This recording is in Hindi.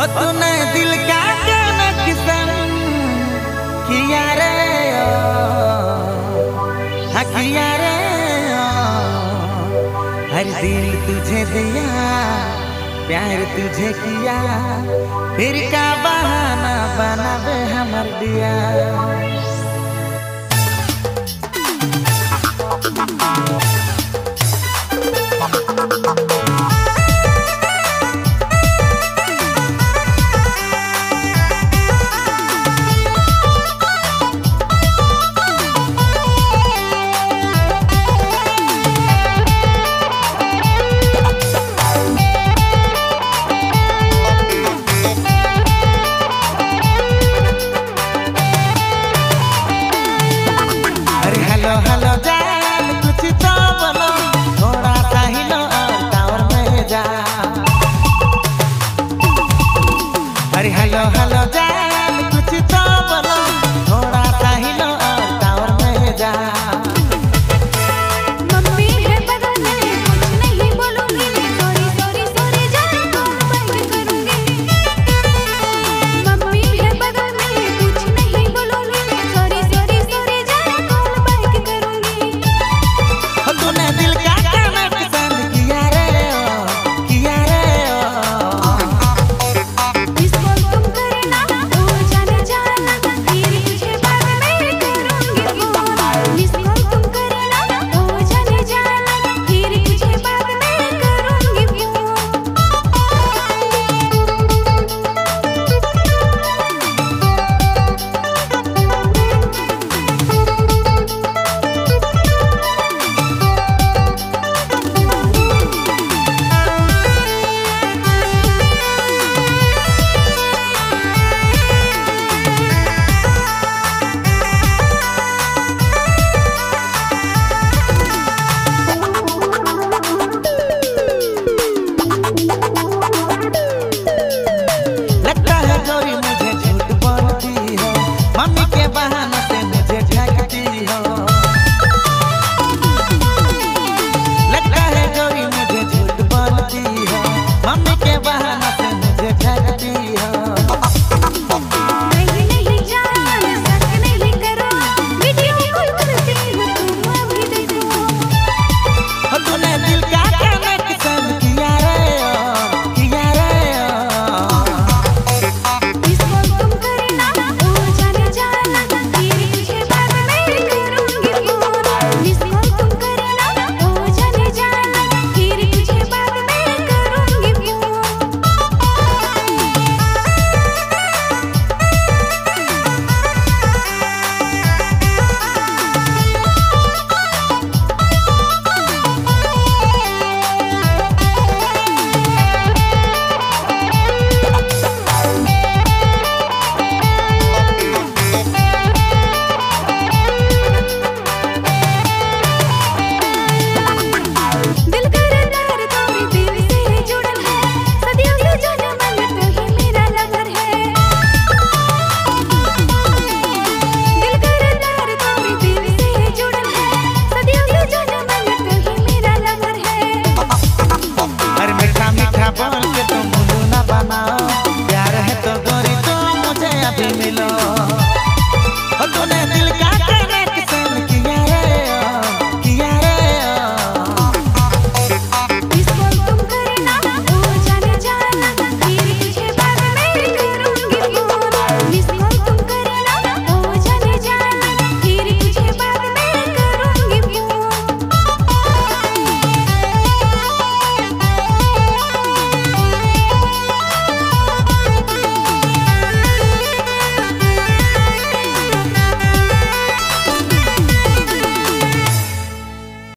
हो तूने दिल का कनेक्शन किया रे ओ किया रे ओ, हर दिल तुझे दिया प्यार तुझे किया, फिर का बहाना बनावे हमर दिया। हेलो जान कुछ तो बोलो, थोड़ा सा हिलो और टावर में जा। अरे हेलो हेलो